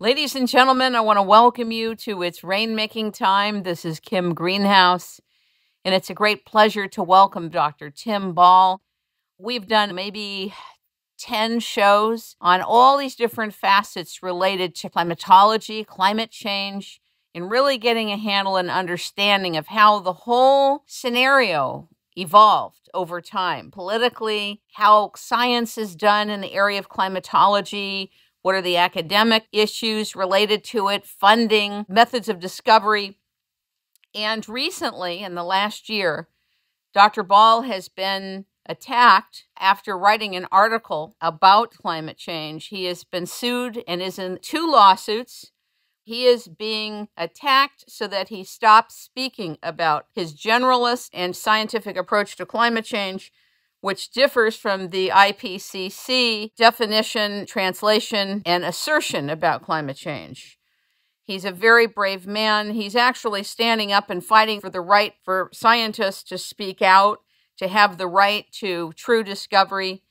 Ladies and gentlemen, I want to welcome you to It's Rainmaking Time. This is Kim Greenhouse, and it's a great pleasure to welcome Dr. Tim Ball. We've done maybe 10 shows on all these different facets related to climatology, climate change, and really getting a handle and understanding of how the whole scenario evolved over time, politically, how science is done in the area of climatology, what are the academic issues related to it, funding, methods of discovery. And recently, in the last year, Dr. Ball has been attacked after writing an article about climate change. He has been sued and is in 2 lawsuits. He is being attacked so that he stops speaking about his generalist and scientific approach to climate change, which differs from the IPCC definition, translation, and assertion about climate change. He's a very brave man. He's actually standing up and fighting for the right for scientists to speak out, to have the right to true discovery.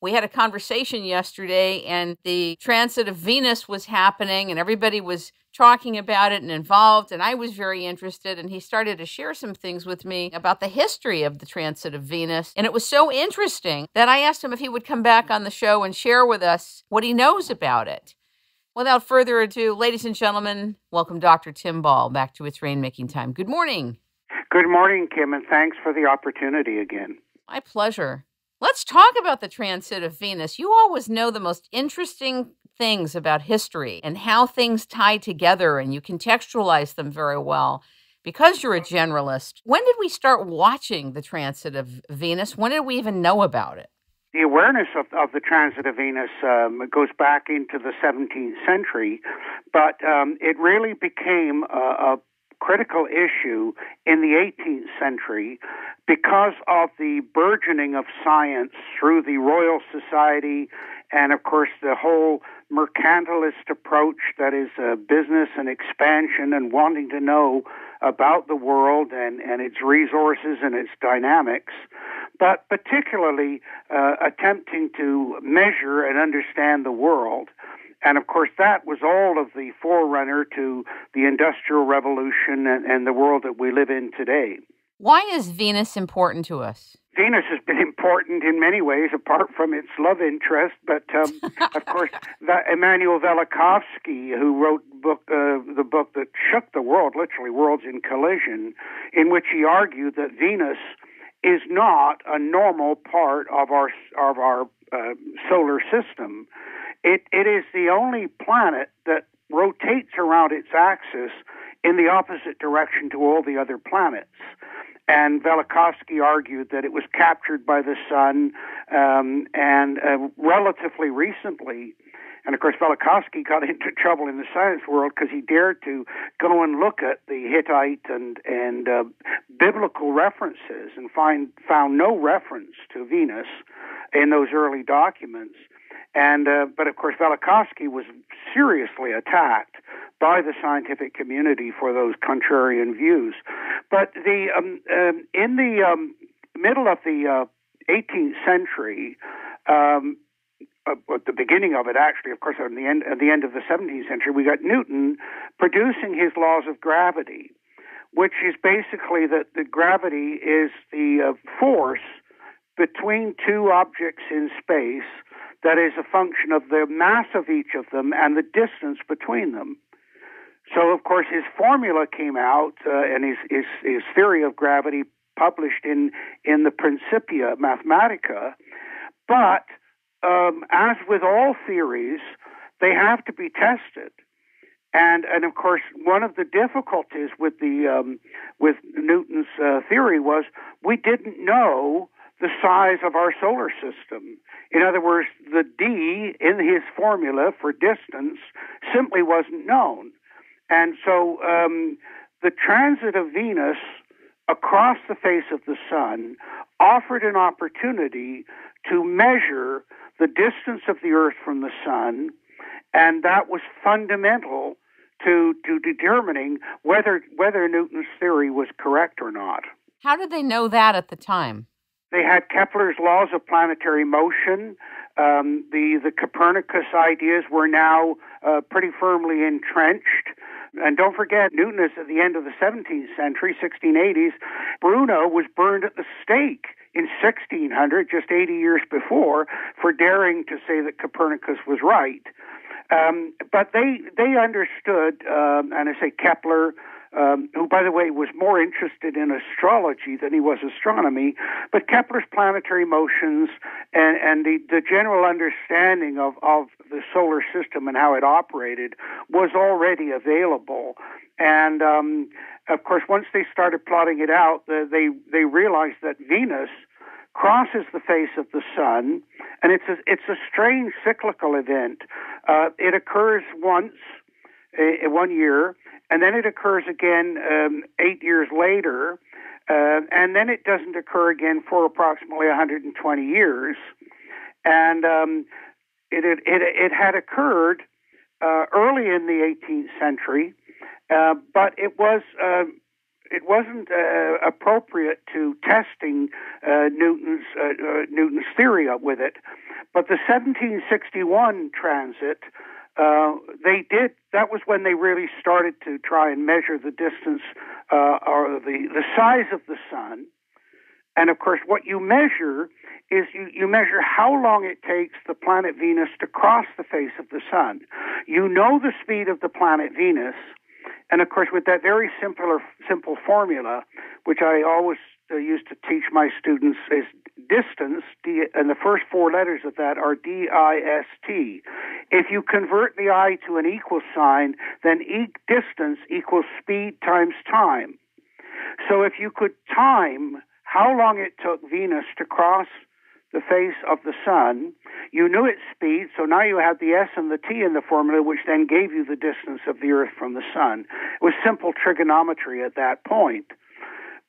We had a conversation yesterday, and the transit of Venus was happening, and everybody was talking about it and involved, and I was very interested, and he started to share some things with me about the history of the transit of Venus, and it was so interesting that I asked him if he would come back on the show and share with us what he knows about it. Without further ado, ladies and gentlemen, welcome Dr. Tim Ball back to It's Rainmaking Time. Good morning. Good morning, Kim, and thanks for the opportunity again. My pleasure. Let's talk about the transit of Venus. You always know the most interesting things about history and how things tie together, and you contextualize them very well because you're a generalist. When did we start watching the transit of Venus? When did we even know about it? The awareness of the transit of Venus goes back into the 17th century, but it really became a critical issue in the 18th century because of the burgeoning of science through the Royal Society and, of course, the whole mercantilist approach that is business and expansion and wanting to know about the world and its resources and its dynamics, but particularly attempting to measure and understand the world. And, of course, that was all of the forerunner to the Industrial Revolution and the world that we live in today. Why is Venus important to us? Venus has been important in many ways, apart from its love interest. But, of course, Emmanuel Velikovsky, who wrote the book that shook the world, literally Worlds in Collision, in which he argued that Venus is not a normal part of our solar system. It is the only planet that rotates around its axis in the opposite direction to all the other planets. And Velikovsky argued that it was captured by the sun and relatively recently. And, of course, Velikovsky got into trouble in the science world because he dared to go and look at the Hittite and biblical references and found no reference to Venus in those early documents. But, of course, Velikovsky was seriously attacked by the scientific community for those contrarian views. But in the middle of the 18th century, at the beginning of it, actually, of course, at the end of the 17th century, we got Newton producing his laws of gravity, which is basically that the gravity is the force between two objects in space that is a function of the mass of each of them and the distance between them. So, of course, his formula came out, and his theory of gravity published in the Principia Mathematica. But as with all theories, they have to be tested. And of course, one of the difficulties with with Newton's theory was we didn't know the size of our solar system. In other words, the D in his formula for distance simply wasn't known. And so the transit of Venus across the face of the sun offered an opportunity to measure the distance of the Earth from the sun, and that was fundamental to determining whether Newton's theory was correct or not. How did they know that at the time? They had Kepler's laws of planetary motion. The Copernicus ideas were now pretty firmly entrenched. And don't forget, Newton is at the end of the 17th century, 1680s. Bruno was burned at the stake in 1600, just 80 years before, for daring to say that Copernicus was right. But they understood, and I say Kepler, who, by the way, was more interested in astrology than he was astronomy, but Kepler's planetary motions and the general understanding of the solar system and how it operated was already available. And, of course, once they started plotting it out, they realized that Venus crosses the face of the sun, and it's a strange cyclical event. It occurs once, 1 year, and then it occurs again 8 years later, and then it doesn't occur again for approximately 120 years. And it had occurred early in the 18th century, but it wasn't appropriate to testing Newton's theory with it. But the 1761 transit, they did. That was when they really started to try and measure the distance or the size of the sun. And of course, what you measure is you measure how long it takes the planet Venus to cross the face of the sun. You know the speed of the planet Venus, and of course, with that very simple formula, which I always used to teach my students, is distance, and the first four letters of that are D-I-S-T. If you convert the I to an equal sign, then distance equals speed times time. So if you could time how long it took Venus to cross the face of the sun, you knew its speed, so now you had the S and the T in the formula, which then gave you the distance of the Earth from the sun. It was simple trigonometry at that point.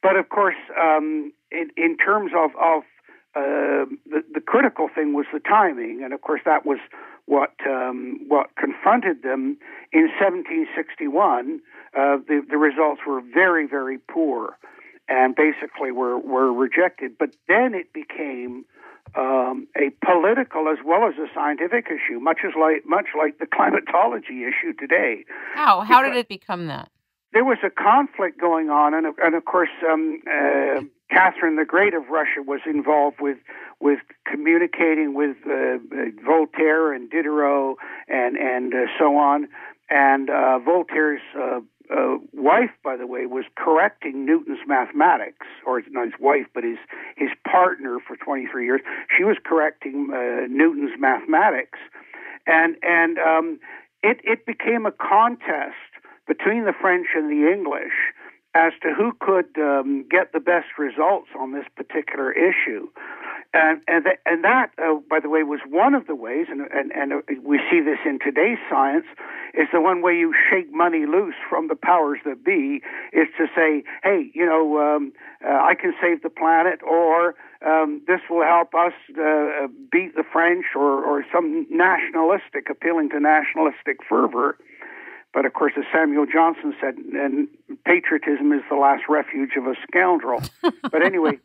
But of course, in terms of the critical thing was the timing, and of course that was what confronted them in 1761. The results were very, very poor, and basically were rejected. But then it became a political as well as a scientific issue, much like the climatology issue today. How did it become that? There was a conflict going on, and of course, Catherine the Great of Russia was involved with communicating with Voltaire and Diderot and so on. And Voltaire's wife, by the way, was correcting Newton's mathematics, or not his wife, but his partner for 23 years. She was correcting Newton's mathematics, and it became a contest between the French and the English as to who could get the best results on this particular issue. And that, by the way, was one of the ways, and we see this in today's science, is the one way you shake money loose from the powers that be is to say, hey, I can save the planet, or this will help us beat the French, or some nationalistic, appealing to nationalistic fervor. But of course, as Samuel Johnson said, and patriotism is the last refuge of a scoundrel. But anyway,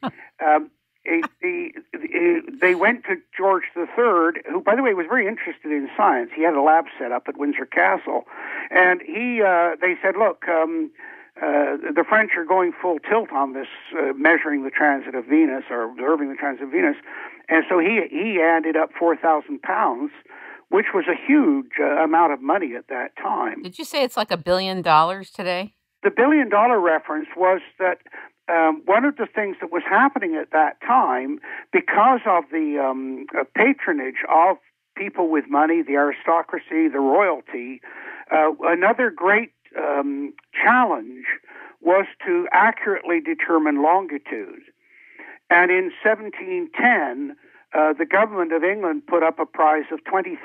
they went to George III, who, by the way, was very interested in science. He had a lab set up at Windsor Castle, and they said, look, the French are going full tilt on this, measuring the transit of Venus or observing the transit of Venus. And so he added up 4,000 pounds, which was a huge amount of money at that time. Did you say it's like $1 billion today? The billion-dollar reference was that one of the things that was happening at that time, because of the patronage of people with money, the aristocracy, the royalty, another great challenge was to accurately determine longitude. And in 1710... the government of England put up a prize of £20,000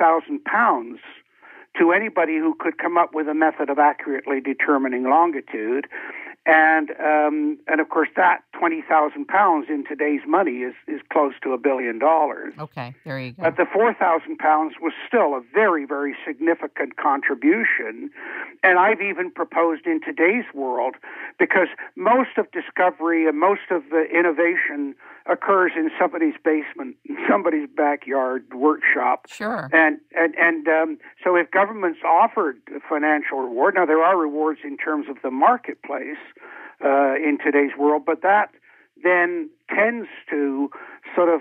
to anybody who could come up with a method of accurately determining longitude. And of course, that 20,000 pounds in today's money is close to $1 billion. Okay, there you go. But the 4,000 pounds was still a very, very significant contribution. And I've even proposed in today's world, because most of discovery and most of the innovation occurs in somebody's basement, somebody's backyard, workshop. Sure. And so if governments offered a financial reward, now there are rewards in terms of the marketplace in today's world, but that then tends to sort of,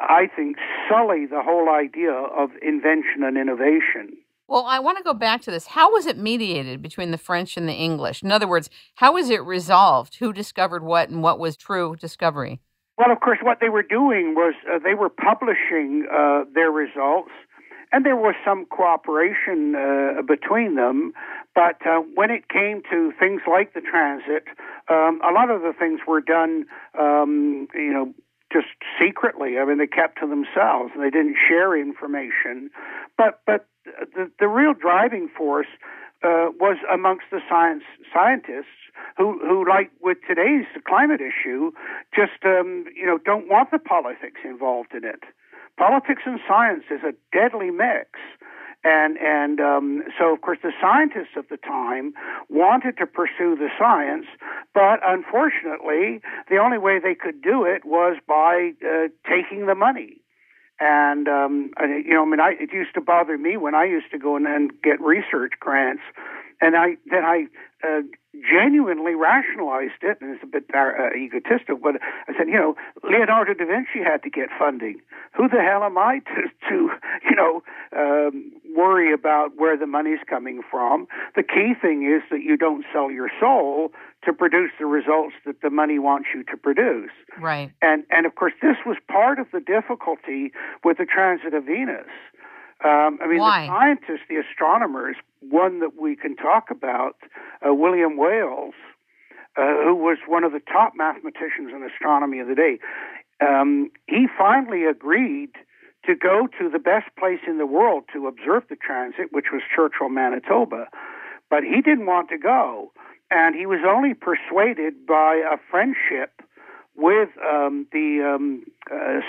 I think, sully the whole idea of invention and innovation. Well, I want to go back to this. How was it mediated between the French and the English? In other words, how was it resolved? Who discovered what and what was true discovery? Well, of course, what they were doing was they were publishing their results, and there was some cooperation between them. But when it came to things like the transit, a lot of the things were done, just secretly. I mean, they kept to themselves, and they didn't share information. But the real driving force was amongst the scientists who, like with today's climate issue, just don't want the politics involved in it. Politics and science is a deadly mix. And so, of course, the scientists of the time wanted to pursue the science, but unfortunately, the only way they could do it was by taking the money. And, it used to bother me when I used to go in and get research grants, and I genuinely rationalized it, and it's a bit egotistical, but I said, Leonardo da Vinci had to get funding. Who the hell am I to worry about where the money's coming from? The key thing is that you don't sell your soul to produce the results that the money wants you to produce. Right. And of course, this was part of the difficulty with the transit of Venus. Why? The scientists, the astronomers, one that we can talk about, William Wales, who was one of the top mathematicians in astronomy of the day, he finally agreed to go to the best place in the world to observe the transit, which was Churchill, Manitoba. But he didn't want to go, and he was only persuaded by a friendship with the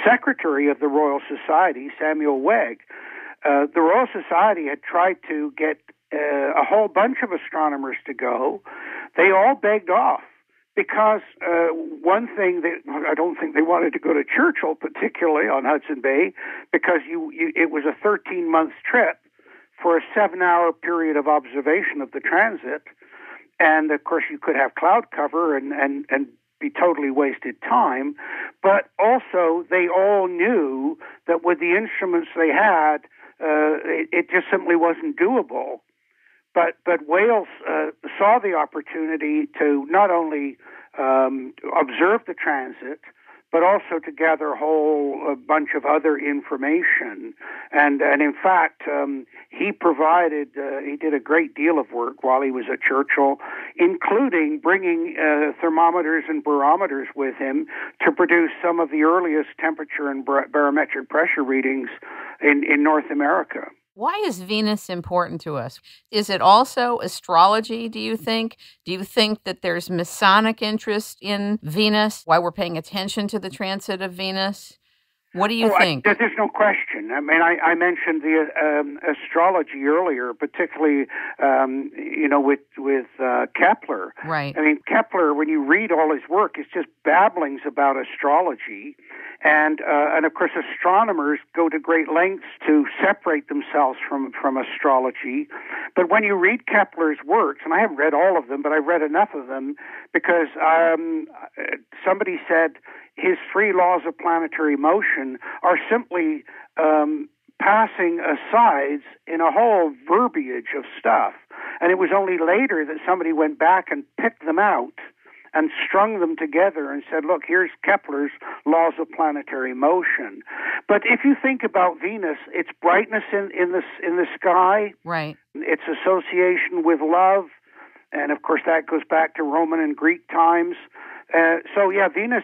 secretary of the Royal Society, Samuel Wegg. The Royal Society had tried to get a whole bunch of astronomers to go. They all begged off because one thing, I don't think they wanted to go to Churchill, particularly on Hudson Bay, because it was a 13-month trip for a 7-hour period of observation of the transit. And, of course, you could have cloud cover and be totally wasted time. But also they all knew that with the instruments they had, it just simply wasn't doable. But Wales saw the opportunity to not only observe the transit, but also to gather a bunch of other information. And in fact, he provided, he did a great deal of work while he was at Churchill, including bringing thermometers and barometers with him to produce some of the earliest temperature and barometric pressure readings in North America. Why is Venus important to us? Is it also astrology, do you think? Do you think that there's Masonic interest in Venus? Why we're paying attention to the transit of Venus? What do you think? There's no question. I mean, I mentioned the astrology earlier, particularly, with Kepler. Right. I mean, Kepler, when you read all his work, it's just babblings about astrology. And of course, astronomers go to great lengths to separate themselves from astrology. But when you read Kepler's works, and I haven't read all of them, but I've read enough of them, because somebody said his 3 laws of planetary motion are simply passing asides in a whole verbiage of stuff. And it was only later that somebody went back and picked them out and strung them together and said, look, here's Kepler's laws of planetary motion. But if you think about Venus, its brightness in the sky, right, its association with love, and of course that goes back to Roman and Greek times, So yeah, Venus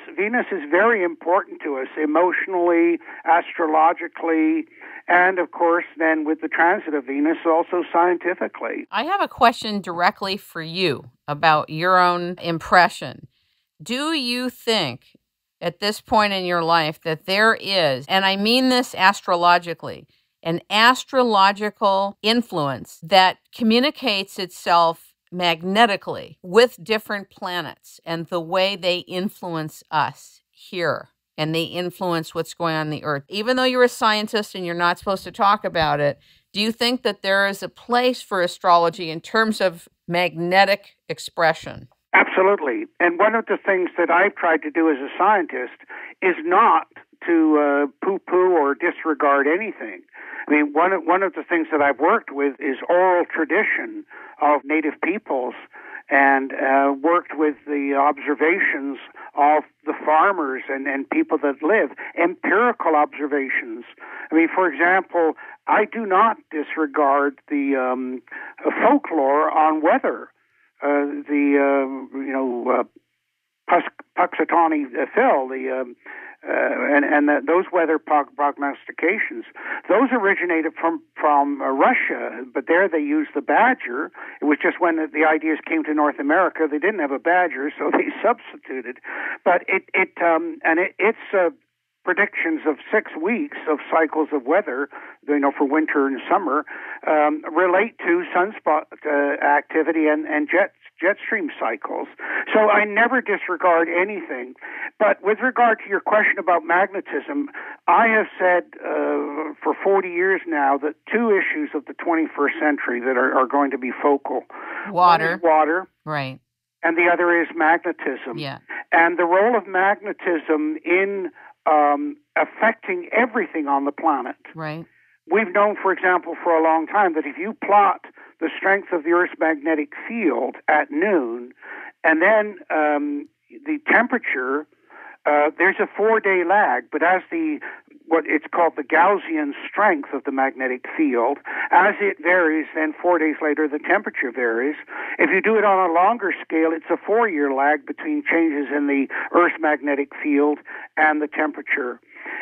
is very important to us emotionally, astrologically, and of course then with the transit of Venus also scientifically. I have a question directly for you about your own impression. Do you think at this point in your life that there is, and I mean this astrologically, an astrological influence that communicates itself magnetically with different planets and the way they influence us here, and they influence what's going on the Earth? Even though you're a scientist and you're not supposed to talk about it, do you think that there is a place for astrology in terms of magnetic expression? Absolutely. And one of the things that I've tried to do as a scientist is not to poo-poo or disregard anything. I mean, one of the things that I've worked with is oral tradition of native peoples, and worked with the observations of the farmers and people that live, empirical observations. I mean, for example, I do not disregard the folklore on weather. Puxatawny Phil, those weather prognostications, those originated from Russia, but there they used the badger. It was just when the ideas came to North America, they didn't have a badger, so they substituted. But it's predictions of 6 weeks of cycles of weather, you know, for winter and summer, relate to sunspot activity and jet stream cycles. So I never disregard anything. But with regard to your question about magnetism, I have said for 40 years now that two issues of the 21st century that are going to be focal. Water. Right. And the other is magnetism. Yeah. And the role of magnetism in affecting everything on the planet. Right. We've known, for example, for a long time that if you plot the strength of the Earth's magnetic field at noon and then the temperature, there's a 4-day lag, but as what it's called the Gaussian strength of the magnetic field, as it varies, then 4 days later the temperature varies. If you do it on a longer scale, it's a 4-year lag between changes in the Earth's magnetic field and the temperature.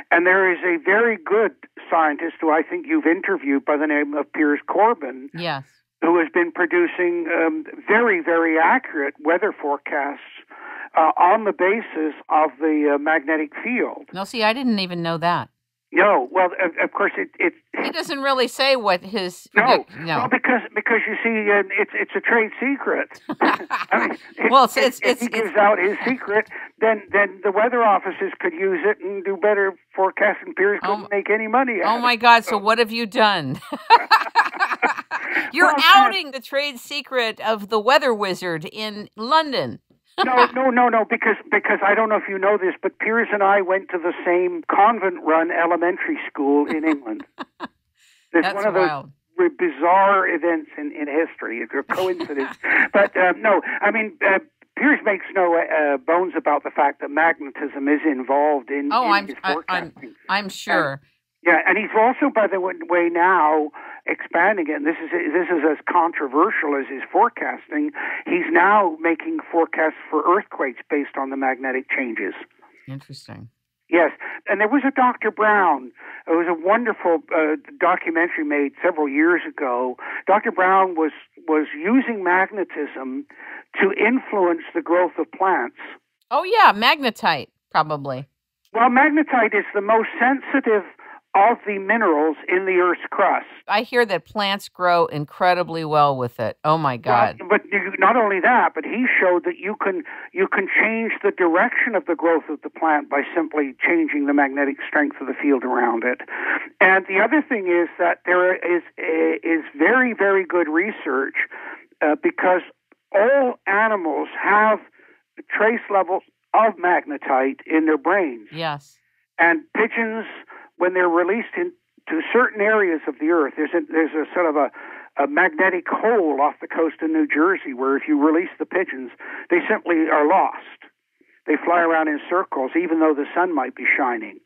And there is a very good scientist who I think you've interviewed by the name of Piers Corbin. Yes. Who has been producing very, very accurate weather forecasts on the basis of the magnetic field. No, see, I didn't even know that. No, well, of course, he doesn't really say what his... No. Well, because you see, it's a trade secret. I mean, if he gives out his secret, then the weather offices could use it and do better forecasts, and Piers couldn't make any money out of it. My God, so what have you done? You're outing the trade secret of the weather wizard in London. No, because I don't know if you know this, but Piers and I went to the same convent-run elementary school in England. That's one of wild. Those bizarre events in history, if you're coincidence. But no, I mean, Piers makes no bones about the fact that magnetism is involved in his forecasting. I'm sure. And he's also, by the way, now expanding it, and this is as controversial as his forecasting. He's now making forecasts for earthquakes based on the magnetic changes. Interesting. Yes, and there was a Dr. Brown. It was a wonderful documentary made several years ago. Dr. Brown was using magnetism to influence the growth of plants. Oh, yeah, magnetite, probably. Well, magnetite is the most sensitive of the minerals in the Earth's crust. I hear that plants grow incredibly well with it. Oh, my God. Well, but not only that, but he showed that you can change the direction of the growth of the plant by simply changing the magnetic strength of the field around it. And the other thing is that there is very, very good research because all animals have trace levels of magnetite in their brains. Yes. And pigeons, when they're released into certain areas of the Earth, there's a sort of a magnetic hole off the coast of New Jersey where if you release the pigeons, they simply are lost. They fly around in circles, even though the sun might be shining.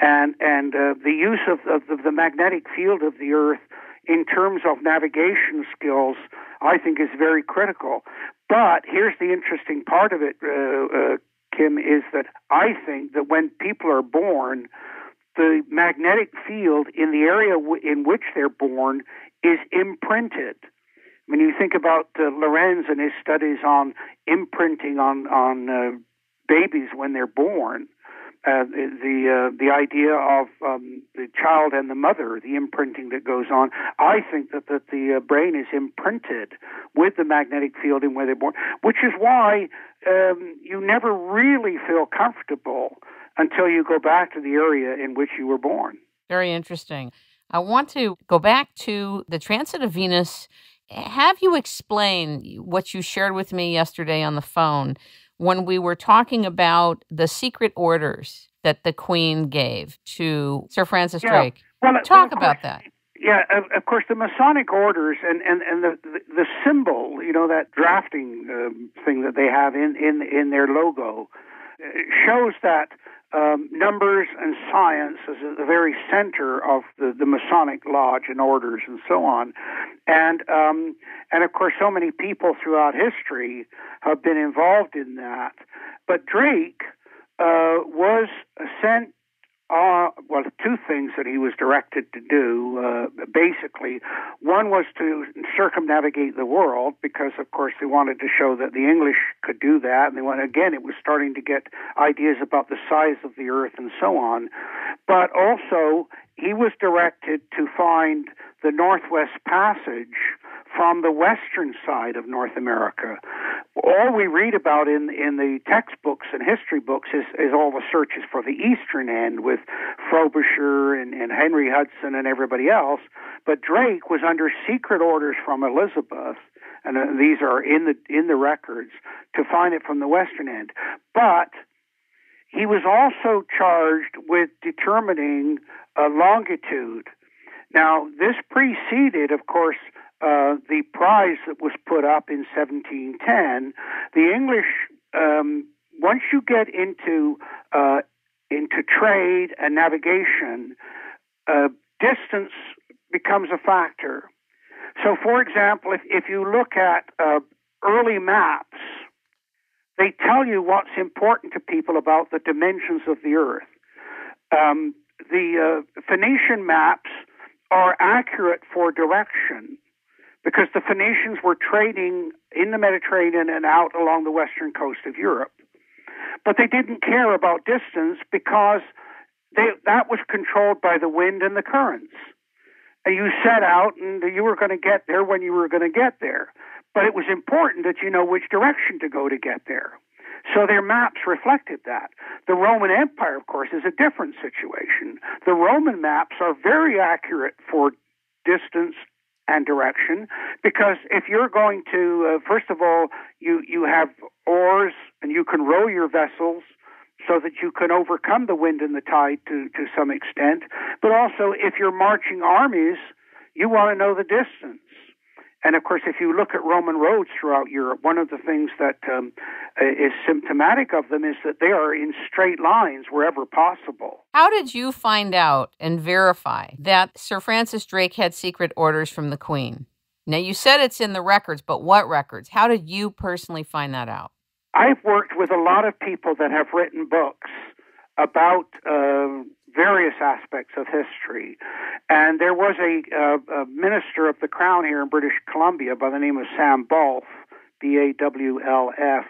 And the use of the magnetic field of the Earth in terms of navigation skills, I think, is very critical. But here's the interesting part of it, Kim, is that I think that when people are born, the magnetic field in the area in which they're born is imprinted. When you think about Lorenz and his studies on imprinting on babies when they're born, the idea of the child and the mother, the imprinting that goes on, I think that the brain is imprinted with the magnetic field in where they're born, which is why you never really feel comfortable until you go back to the area in which you were born. Very interesting. I want to go back to the transit of Venus. Have you explain what you shared with me yesterday on the phone when we were talking about the secret orders that the Queen gave to Sir Francis Drake? Well, talk about that. Yeah, of course, the Masonic orders and the symbol, you know, that drafting thing that they have in their logo shows that numbers and science is at the very center of the Masonic lodge and orders and so on. And of course, so many people throughout history have been involved in that. But Drake was sent, well, two things that he was directed to do, basically. One was to circumnavigate the world, because, of course, they wanted to show that the English could do that. And they went, again, it was starting to get ideas about the size of the earth and so on. But also, he was directed to find the Northwest Passage from the western side of North America. All we read about in the textbooks and history books is all the searches for the eastern end with Frobisher and Henry Hudson and everybody else. But Drake was under secret orders from Elizabeth, and these are in the records, to find it from the western end. But he was also charged with determining longitude. Now, this preceded, of course, the prize that was put up in 1710. The English, once you get into trade and navigation, distance becomes a factor. So, for example, if you look at early maps, they tell you what's important to people about the dimensions of the earth. The Phoenician maps are accurate for direction, because the Phoenicians were trading in the Mediterranean and out along the western coast of Europe. But they didn't care about distance, because that was controlled by the wind and the currents. And you set out and you were going to get there when you were going to get there. But it was important that you know which direction to go to get there. So their maps reflected that. The Roman Empire, of course, is a different situation. The Roman maps are very accurate for distance and direction, because if you're going to, first of all, you have oars and you can row your vessels so that you can overcome the wind and the tide to some extent. But also, if you're marching armies, you want to know the distance. And of course, if you look at Roman roads throughout Europe, one of the things that is symptomatic of them is that they are in straight lines wherever possible. How did you find out and verify that Sir Francis Drake had secret orders from the Queen? Now, you said it's in the records, but what records? How did you personally find that out? I've worked with a lot of people that have written books about various aspects of history. And there was a minister of the Crown here in British Columbia by the name of Sam Balf, B-A-W-L-F.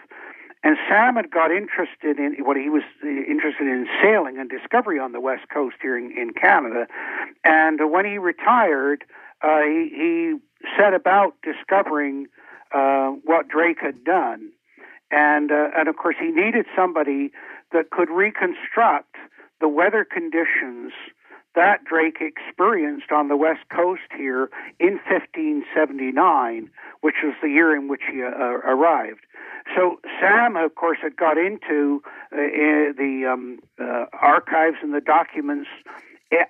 And Sam had got interested in sailing and discovery on the West Coast here in Canada. And when he retired, he set about discovering what Drake had done. And of course, he needed somebody that could reconstruct the weather conditions that Drake experienced on the West Coast here in 1579, which was the year in which he arrived. So Sam, of course, had got into the archives and the documents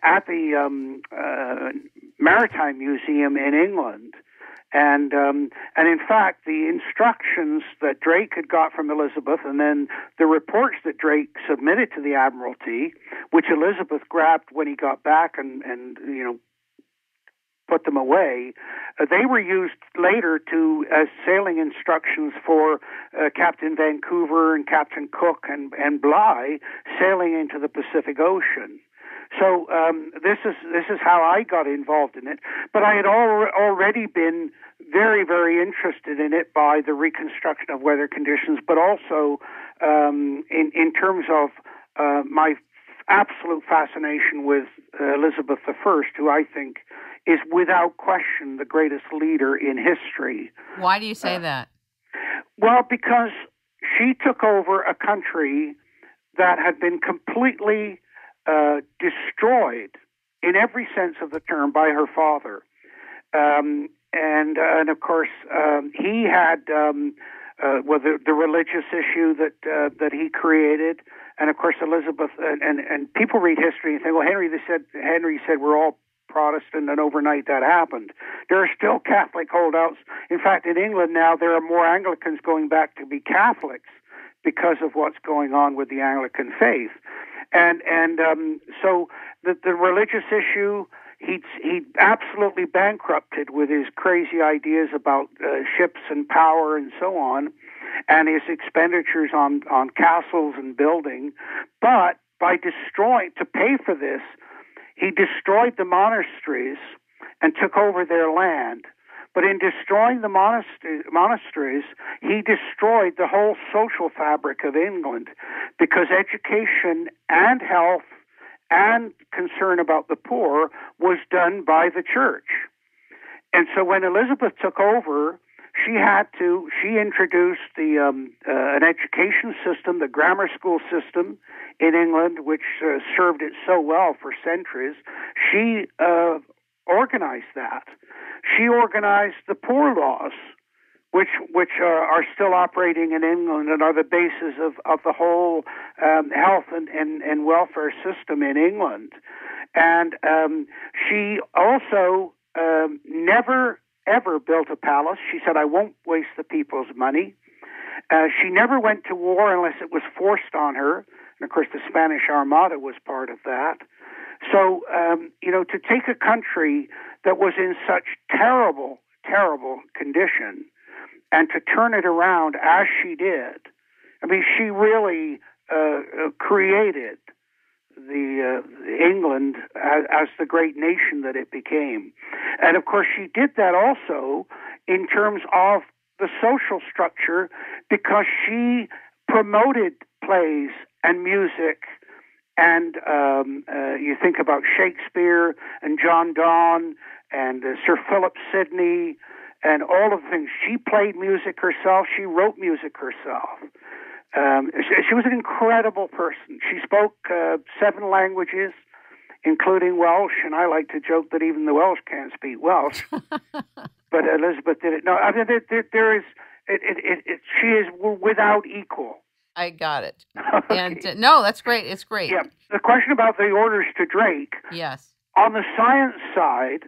at the Maritime Museum in England. And in fact, the instructions that Drake had got from Elizabeth, and then the reports that Drake submitted to the Admiralty, which Elizabeth grabbed when he got back and put them away. They were used later to as sailing instructions for Captain Vancouver and Captain Cook and Bligh sailing into the Pacific Ocean. So this is how I got involved in it. But I had already been very, very interested in it by the reconstruction of weather conditions, but also in terms of my absolute fascination with Elizabeth I, who I think is without question the greatest leader in history. Why do you say that? Well, because she took over a country that had been completely destroyed in every sense of the term by her father. And of course, he had the religious issue that he created. And of course, Elizabeth and people read history and think, well, Henry said we're all Protestant, and overnight that happened. There are still Catholic holdouts. In fact, in England now, there are more Anglicans going back to be Catholics because of what's going on with the Anglican faith. And so the religious issue, he absolutely bankrupted with his crazy ideas about ships and power and so on, and his expenditures on castles and building. But to pay for this, he destroyed the monasteries and took over their land. But in destroying the monasteries, he destroyed the whole social fabric of England, because education and health and concern about the poor was done by the church. And so when Elizabeth took over, she introduced an education system, the grammar school system in England, which served it so well for centuries. She organized that. She organized the poor laws, which are still operating in England and are the basis of the whole health and welfare system in England. And she also never, ever built a palace. She said, I won't waste the people's money. She never went to war unless it was forced on her. And of course, the Spanish Armada was part of that. So, to take a country that was in such terrible, terrible condition and to turn it around as she did, I mean, she really created England as the great nation that it became. And of course, she did that also in terms of the social structure, because she promoted plays and music. And you think about Shakespeare and John Donne and Sir Philip Sidney and all of the things. She played music herself. She wrote music herself. She was an incredible person. She spoke 7 languages, including Welsh. And I like to joke that even the Welsh can't speak Welsh. But Elizabeth did it. No, I mean, she is without equal. I got it. Okay. And no, that's great. It's great. Yeah. The question about the orders to Drake. Yes. On the science side,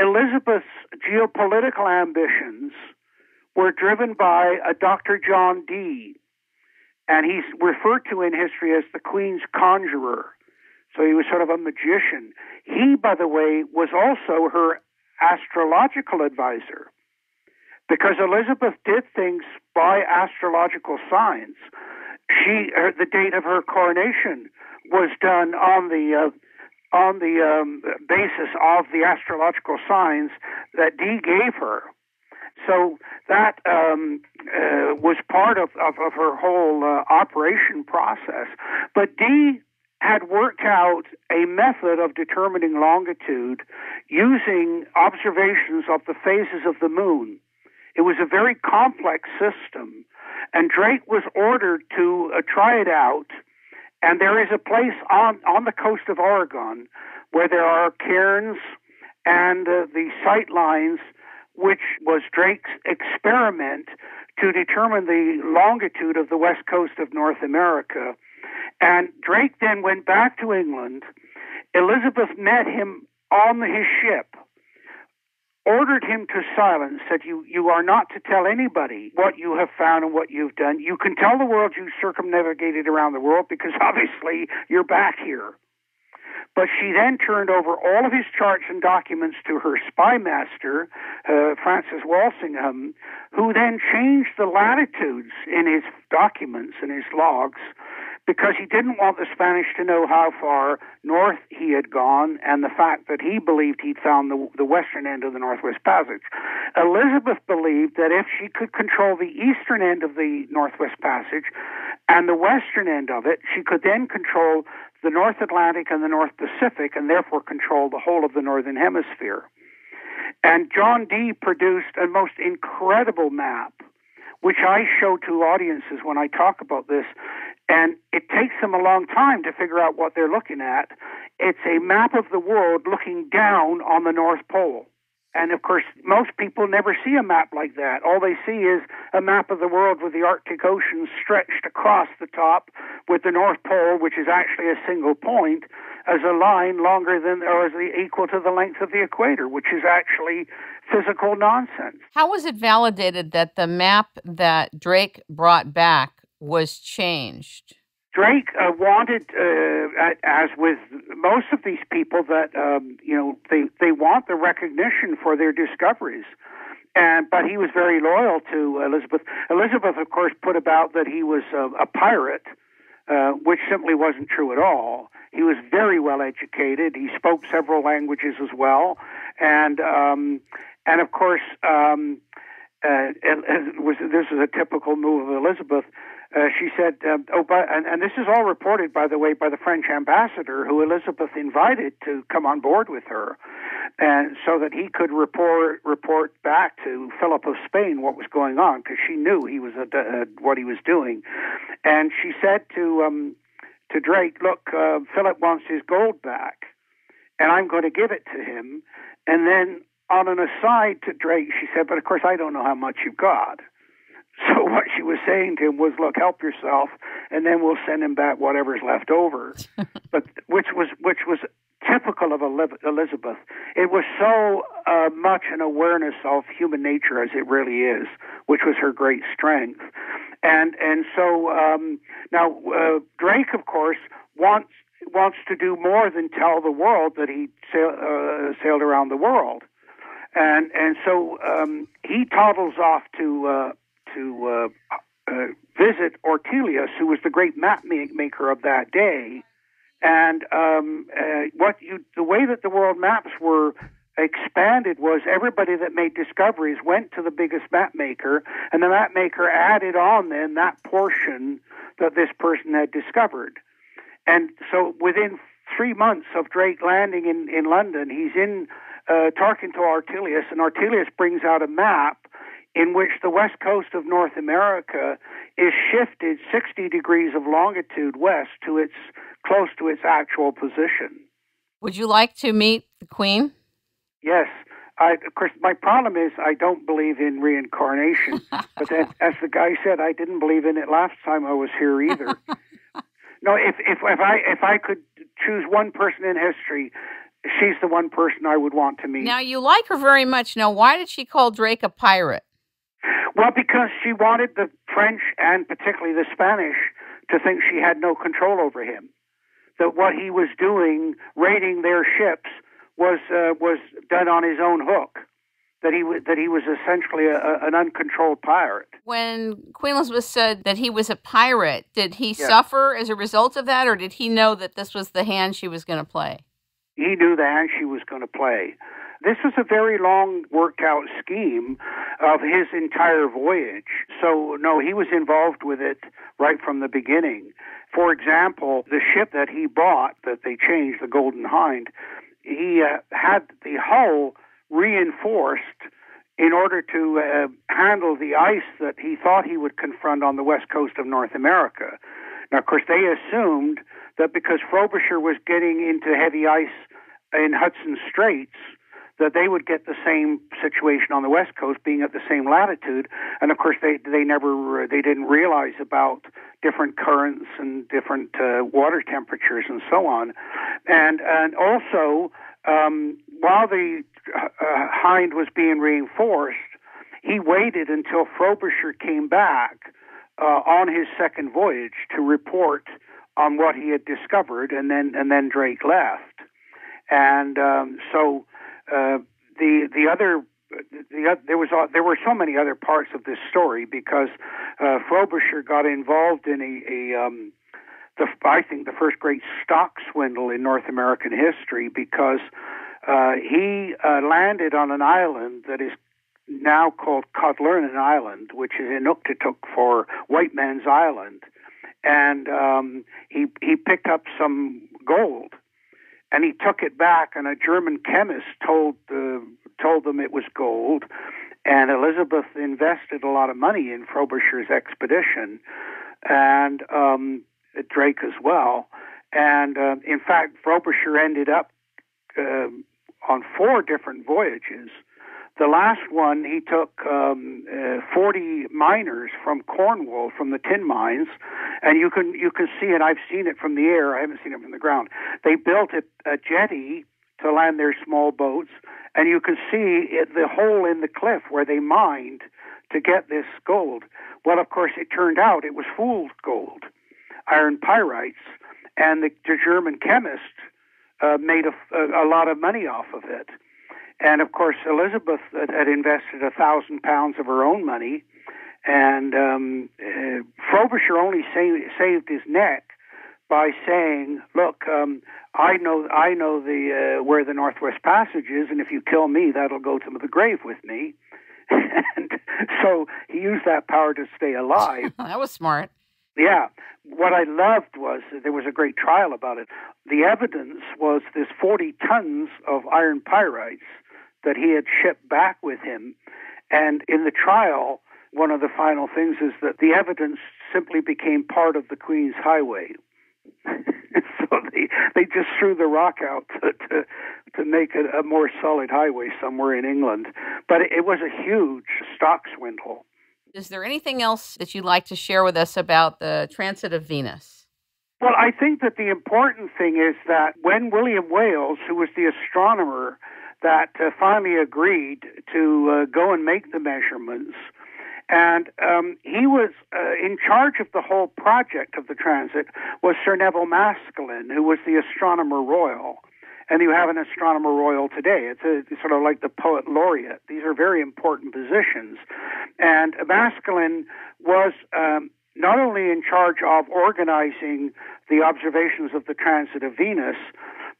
Elizabeth's geopolitical ambitions were driven by a Dr. John Dee, and he's referred to in history as the Queen's conjurer. So he was sort of a magician. He, by the way, was also her astrological advisor, because Elizabeth did things by astrological signs. The date of her coronation was done on the basis of the astrological signs that Dee gave her. So that was part of her whole operation process. But Dee had worked out a method of determining longitude using observations of the phases of the moon. It was a very complex system, and Drake was ordered to try it out. And there is a place on the coast of Oregon where there are cairns and the sight lines, which was Drake's experiment to determine the longitude of the west coast of North America. And Drake then went back to England. Elizabeth met him on his ship, ordered him to silence, said, you are not to tell anybody what you have found and what you've done. You can tell the world you circumnavigated around the world, because obviously you're back here. But she then turned over all of his charts and documents to her spy master, Francis Walsingham, who then changed the latitudes in his documents, in his logs, because he didn't want the Spanish to know how far north he had gone and the fact that he believed he'd found the western end of the Northwest Passage. Elizabeth believed that if she could control the eastern end of the Northwest Passage and the western end of it, she could then control the North Atlantic and the North Pacific and therefore control the whole of the Northern Hemisphere. And John Dee produced a most incredible map, which I show to audiences when I talk about this, and it takes them a long time to figure out what they're looking at. It's a map of the world looking down on the North Pole. And, of course, most people never see a map like that. All they see is a map of the world with the Arctic Ocean stretched across the top with the North Pole, which is actually a single point, as a line longer than or as equal to the length of the equator, which is actually physical nonsense. How was it validated that the map that Drake brought back was changed? Drake wanted, as with most of these people, that they want the recognition for their discoveries, but he was very loyal to Elizabeth. Elizabeth, of course, put about that he was a pirate, which simply wasn't true at all. He was very well educated. He spoke several languages as well, and of course, this is a typical move of Elizabeth. She said, and this is all reported, by the way, by the French ambassador, who Elizabeth invited to come on board with her, and so that he could report back to Philip of Spain what was going on, because she knew he was what he was doing. And she said to Drake, look, Philip wants his gold back, and I'm going to give it to him. And then on an aside to Drake, she said, but of course I don't know how much you've got. So what she was saying to him was, look, help yourself, and then we'll send him back whatever's left over. But which was typical of Elizabeth. It was so much an awareness of human nature as it really is, which was her great strength. And so now Drake, of course, wants to do more than tell the world that he sailed around the world. And so he toddles off to visit Ortelius, who was the great map maker of that day. And the way that the world maps were expanded was everybody that made discoveries went to the biggest map maker, and the map maker added on then that portion that this person had discovered. And so within 3 months of Drake landing in London, he's in talking to Ortelius, and Ortelius brings out a map in which the west coast of North America is shifted 60 degrees of longitude west to its close to its actual position. Would you like to meet the Queen? Yes. Of course, my problem is I don't believe in reincarnation. But that, as the guy said, I didn't believe in it last time I was here either. No, if I could choose one person in history, she's the one person I would want to meet. Now, you like her very much. Now, why did she call Drake a pirate? Well, because she wanted the French and particularly the Spanish to think she had no control over him. That what he was doing, raiding their ships, was done on his own hook. That he was essentially an uncontrolled pirate. When Queen Elizabeth said that he was a pirate, did he suffer as a result of that, or did he know that this was the hand she was going to play? He knew the hand she was going to play. This was a very long, worked-out scheme of his entire voyage. So, no, he was involved with it right from the beginning. For example, the ship that he bought, that they changed, the Golden Hind, he had the hull reinforced in order to handle the ice that he thought he would confront on the west coast of North America. Now, of course, they assumed that because Frobisher was getting into heavy ice in Hudson Straits, that they would get the same situation on the west coast, being at the same latitude. And of course, they didn't realize about different currents and different water temperatures and so on. And also, while the Hind was being reinforced, he waited until Frobisher came back on his second voyage to report on what he had discovered, and then Drake left. And there were so many other parts of this story, because Frobisher got involved in I think the first great stock swindle in North American history, because he landed on an island that is now called Codlernin Island, which is Inuktitut for White Man's Island, and he picked up some gold, and he took it back, and a German chemist told them it was gold, and Elizabeth invested a lot of money in Frobisher's expedition, and Drake as well, and in fact Frobisher ended up on 4 different voyages. The last one, he took 40 miners from Cornwall, from the tin mines, and you can see it. I've seen it from the air. I haven't seen it from the ground. They built a jetty to land their small boats, and you can see the hole in the cliff where they mined to get this gold. Well, of course, it turned out it was fool's gold, iron pyrites, and the German chemist made a lot of money off of it. And, of course, Elizabeth had invested 1,000 pounds of her own money, and Frobisher only saved his neck by saying, look, I know where the Northwest Passage is, and if you kill me, that'll go to the grave with me. And so he used that power to stay alive. That was smart. Yeah. What I loved was there was a great trial about it. The evidence was this 40 tons of iron pyrites that he had shipped back with him. And in the trial, one of the final things is that the evidence simply became part of the Queen's highway. So they just threw the rock out to make a more solid highway somewhere in England. But it was a huge stock swindle. Is there anything else that you'd like to share with us about the transit of Venus? Well, I think that the important thing is that when William Wales, who was the astronomer that finally agreed to go and make the measurements, and he was in charge of the whole project of the transit, was Sir Neville Maskelyne, who was the astronomer royal. And you have an astronomer royal today. It's sort of like the poet laureate. These are very important positions. And Maskelyne was not only in charge of organizing the observations of the transit of Venus,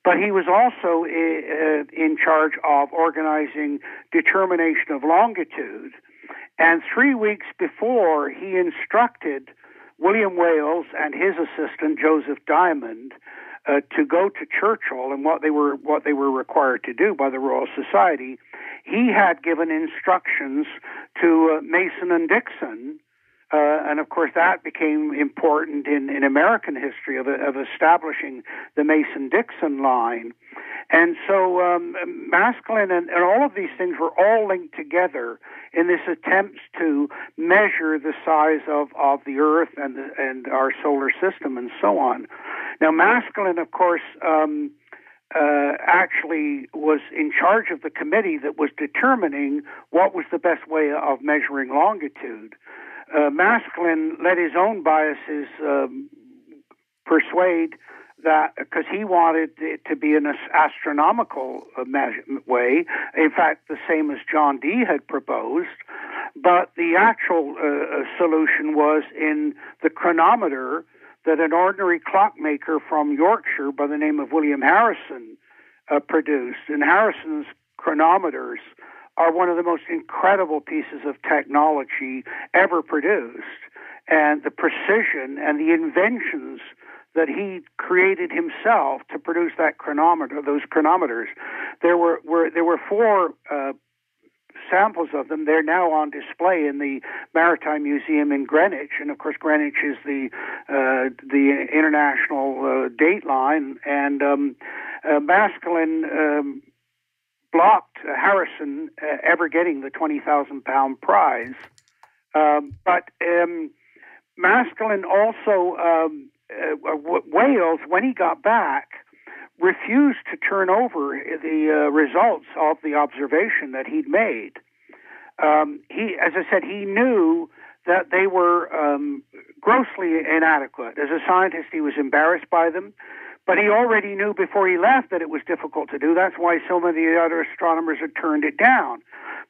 but he was also in charge of organizing determination of longitude. And 3 weeks before, he instructed William Wales and his assistant, Joseph Diamond, to go to Churchill, and what they were required to do by the Royal Society. He had given instructions to Mason and Dixon, and of course that became important in American history of establishing the Mason-Dixon line. And so Maskelyne and all of these things were all linked together in this attempt to measure the size of the Earth and our solar system and so on. Now, Maskelyne, of course, actually was in charge of the committee that was determining what was the best way of measuring longitude. Maskelyne let his own biases persuade that, because he wanted it to be in an astronomical way, in fact, the same as John Dee had proposed, but the actual solution was in the chronometer that an ordinary clockmaker from Yorkshire by the name of William Harrison produced. And Harrison's chronometers are one of the most incredible pieces of technology ever produced. And the precision and the inventions that he created himself to produce that chronometer, those chronometers, there were 4 samples of them. They're now on display in the Maritime Museum in Greenwich, and of course Greenwich is the international date line. And Maskelyne blocked Harrison ever getting the 20,000 pound prize, but Maskelyne also Wales, when he got back, refused to turn over the results of the observation that he'd made. He knew that they were grossly inadequate. As a scientist, he was embarrassed by them, but he already knew before he left that it was difficult to do. That's why so many of the other astronomers had turned it down.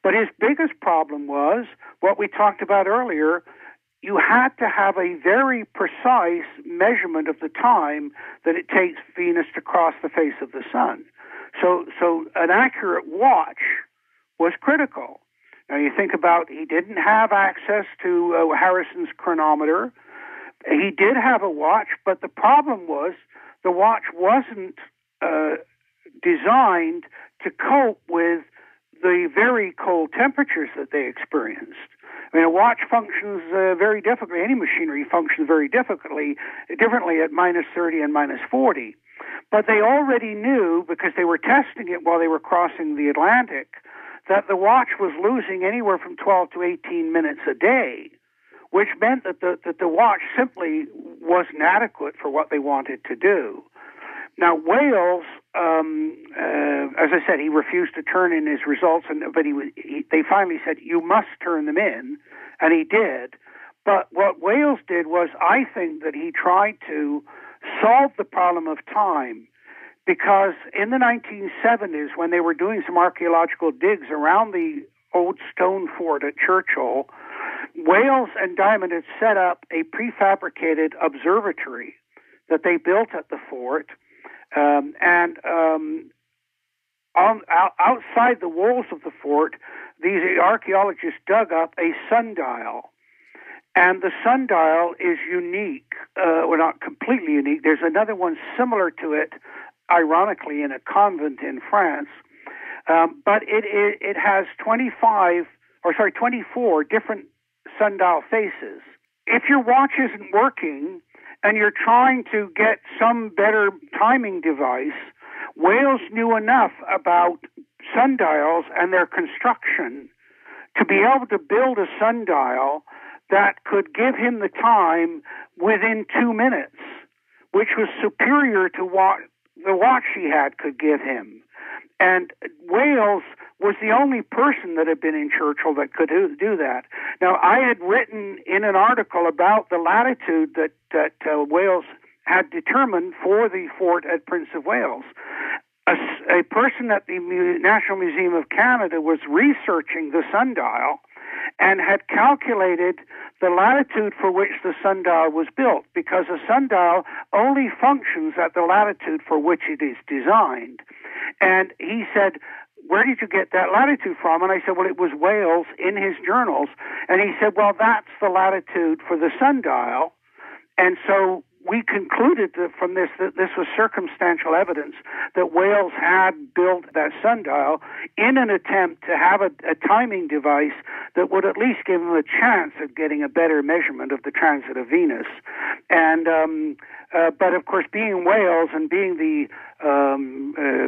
But his biggest problem was what we talked about earlier. You had to have a very precise measurement of the time that it takes Venus to cross the face of the sun. So an accurate watch was critical. Now you think about, he didn't have access to Harrison's chronometer. He did have a watch, but the problem was the watch wasn't designed to cope with the very cold temperatures that they experienced. I mean, a watch functions very differently. Any machinery functions very differently at minus 30 and minus 40. But they already knew, because they were testing it while they were crossing the Atlantic, that the watch was losing anywhere from 12 to 18 minutes a day, which meant that the watch simply wasn't adequate for what they wanted to do. Now, Wales, as I said, he refused to turn in his results, but they finally said, you must turn them in, and he did. But what Wales did was, I think that he tried to solve the problem of time, because in the 1970s, when they were doing some archaeological digs around the old stone fort at Churchill, Wales and Diamond had set up a prefabricated observatory that they built at the fort. Outside the walls of the fort, these archaeologists dug up a sundial. And the sundial is unique, well, not completely unique. There's another one similar to it, ironically, in a convent in France. But it has 24 different sundial faces. If your watch isn't working, and you're trying to get some better timing device, Wales knew enough about sundials and their construction to be able to build a sundial that could give him the time within 2 minutes, which was superior to what the watch he had could give him. And Wales was the only person that had been in Churchill that could do that. Now, I had written in an article about the latitude that Wales had determined for the fort at Prince of Wales. A person at the National Museum of Canada was researching the sundial and had calculated the latitude for which the sundial was built, because a sundial only functions at the latitude for which it is designed. And he said, where did you get that latitude from? And I said, well, it was Wales in his journals. And he said, well, that's the latitude for the sundial. And so we concluded from this that this was circumstantial evidence that Wales had built that sundial in an attempt to have a timing device that would at least give him a chance of getting a better measurement of the transit of Venus. And but of course, being Wales and being the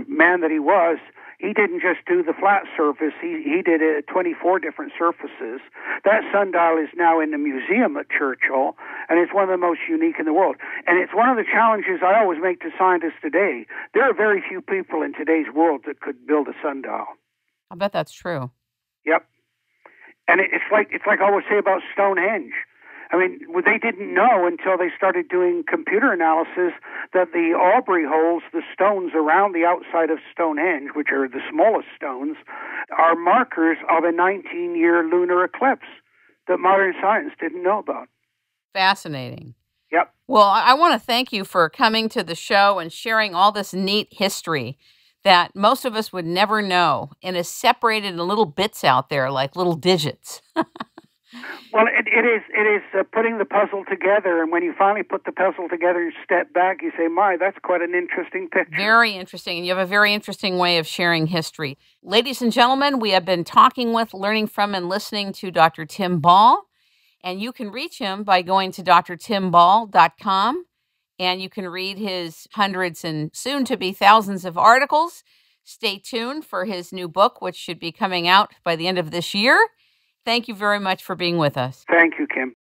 man that he was, he didn't just do the flat surface. He did 24 different surfaces. That sundial is now in the museum at Churchill, and it's one of the most unique in the world. And it's one of the challenges I always make to scientists today. There are very few people in today's world that could build a sundial. I bet that's true. Yep. And it's like I always say about Stonehenge. I mean, they didn't know until they started doing computer analysis that the Aubrey holes, the stones around the outside of Stonehenge, which are the smallest stones, are markers of a 19-year lunar eclipse that modern science didn't know about. Fascinating. Yep. Well, I want to thank you for coming to the show and sharing all this neat history that most of us would never know and is separated in little bits out there, like little digits. Well, it is putting the puzzle together, and when you finally put the puzzle together, you step back, you say, my, that's quite an interesting picture. Very interesting, and you have a very interesting way of sharing history. Ladies and gentlemen, we have been talking with, learning from, and listening to Dr. Tim Ball, and you can reach him by going to drtimball.com, and you can read his hundreds and soon-to-be thousands of articles. Stay tuned for his new book, which should be coming out by the end of this year. Thank you very much for being with us. Thank you, Kim.